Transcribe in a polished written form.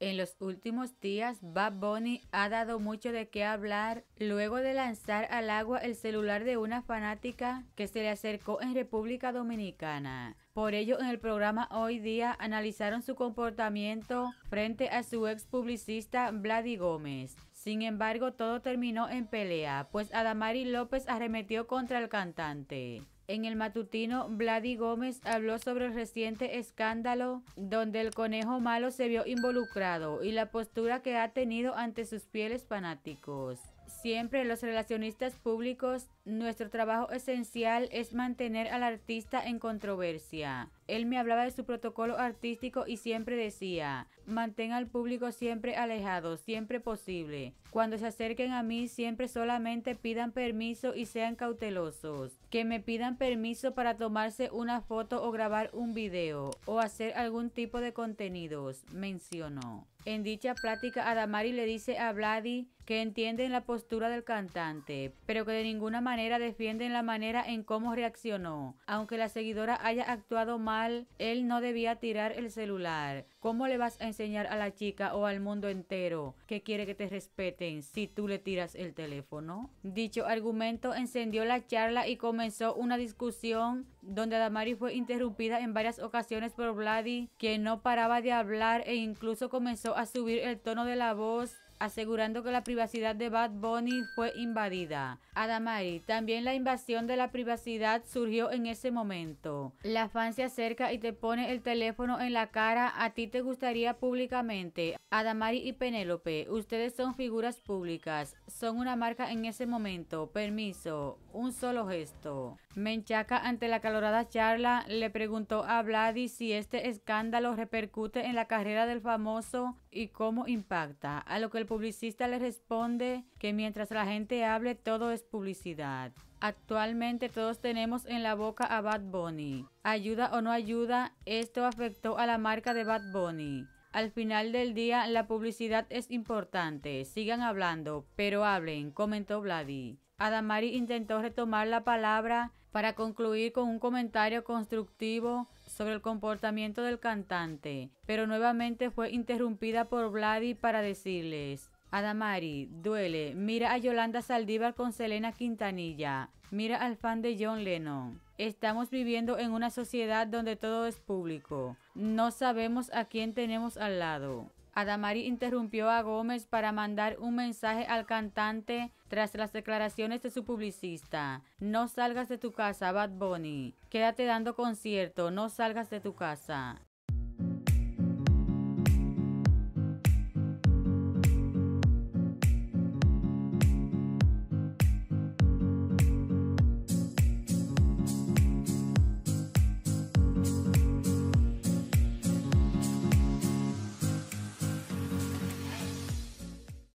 En los últimos días, Bad Bunny ha dado mucho de qué hablar luego de lanzar al agua el celular de una fanática que se le acercó en República Dominicana. Por ello, en el programa Hoy Día analizaron su comportamiento frente a su ex publicista Vladi Gómez. Sin embargo, todo terminó en pelea, pues Adamari López arremetió contra el cantante. En el matutino, Vladi Gómez habló sobre el reciente escándalo donde el conejo malo se vio involucrado y la postura que ha tenido ante sus fieles fanáticos. Siempre los relacionistas públicos, nuestro trabajo esencial es mantener al artista en controversia. Él me hablaba de su protocolo artístico y siempre decía, mantén al público siempre alejado, siempre posible. Cuando se acerquen a mí, siempre solamente pidan permiso y sean cautelosos. Que me pidan permiso para tomarse una foto o grabar un video o hacer algún tipo de contenidos, mencionó. En dicha plática, Adamari le dice a Vladi que entienden la postura del cantante, pero que de ninguna manera defienden la manera en cómo reaccionó. Aunque la seguidora haya actuado mal, él no debía tirar el celular. ¿Cómo le vas a enseñar a la chica o al mundo entero que quiere que te respeten si tú le tiras el teléfono? Dicho argumento encendió la charla y comenzó una discusión donde Adamari fue interrumpida en varias ocasiones por Vladi, quien no paraba de hablar e incluso comenzó a subir el tono de la voz, asegurando que la privacidad de Bad Bunny fue invadida. Adamari, también la invasión de la privacidad surgió en ese momento. La fan se acerca y te pone el teléfono en la cara, a ti te gustaría públicamente. Adamari y Penélope, ustedes son figuras públicas, son una marca en ese momento, permiso, un solo gesto. Menchaca, ante la calorada charla, le preguntó a Vladi si este escándalo repercute en la carrera del famoso y cómo impacta, a lo que el publicista le responde que mientras la gente hable todo es publicidad. Actualmente todos tenemos en la boca a Bad Bunny. Ayuda o no ayuda, esto afectó a la marca de Bad Bunny. Al final del día la publicidad es importante, sigan hablando, pero hablen, comentó Vladi. Adamari intentó retomar la palabra para concluir con un comentario constructivo sobre el comportamiento del cantante, pero nuevamente fue interrumpida por Vladi para decirles: Adamari, duele, mira a Yolanda Saldívar con Selena Quintanilla, mira al fan de John Lennon. Estamos viviendo en una sociedad donde todo es público, no sabemos a quién tenemos al lado. Adamari interrumpió a Gómez para mandar un mensaje al cantante tras las declaraciones de su publicista. No salgas de tu casa, Bad Bunny. Quédate dando concierto, no salgas de tu casa.